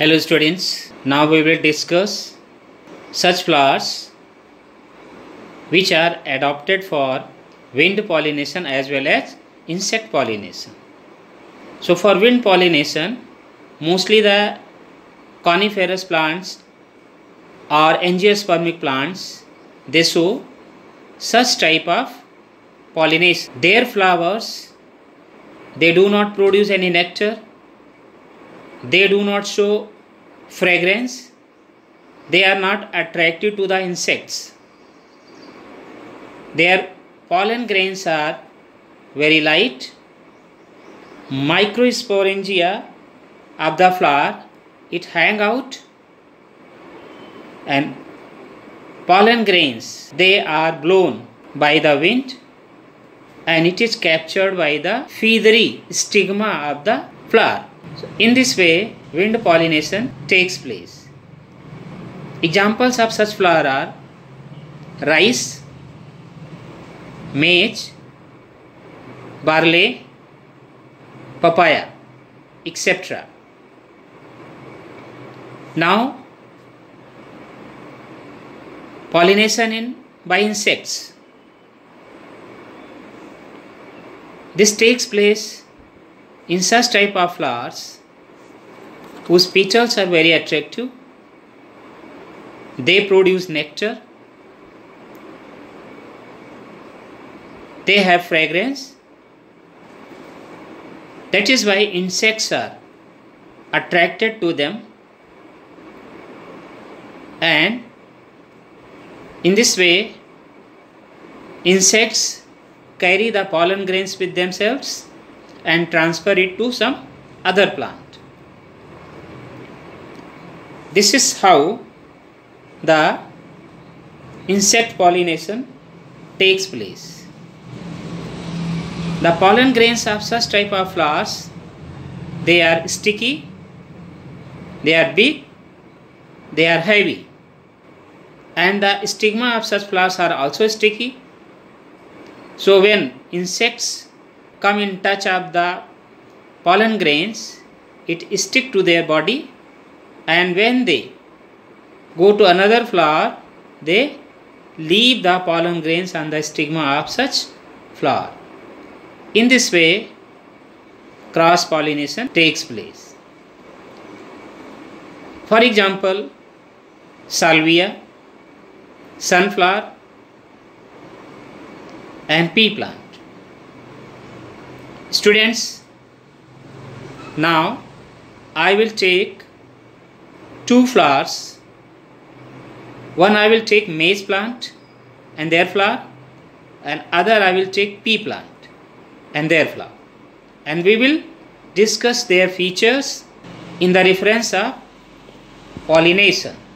Hello students, now we will discuss such flowers which are adopted for wind pollination as well as insect pollination. So for wind pollination, mostly the coniferous plants or angiospermic plants, they show such type of pollination. Their flowers, they do not produce any nectar. They do not show fragrance. They are not attractive to the insects. Their pollen grains are very light. Microsporangia of the flower, it hang out, and pollen grains, they are blown by the wind and it is captured by the feathery stigma of the flower. So in this way, wind pollination takes place. Examples of such flower are rice, maize, barley, papaya, etc. Now, pollination by insects. This takes place in such type of flowers whose petals are very attractive. They produce nectar. They have fragrance. That is why insects are attracted to them, and in this way insects carry the pollen grains with themselves and transfer it to some other plant. This is how the insect pollination takes place. The pollen grains of such type of flowers, they are sticky, they are big, they are heavy, and the stigma of such flowers are also sticky. So when insects come in touch of the pollen grains, it stick to their body, and when they go to another flower, they leave the pollen grains on the stigma of such flower. In this way, cross-pollination takes place. For example, salvia, sunflower, and pea plant. Students, now I will take two flowers. One I will take maize plant and their flower, and other I will take pea plant and their flower, and we will discuss their features in the reference of pollination.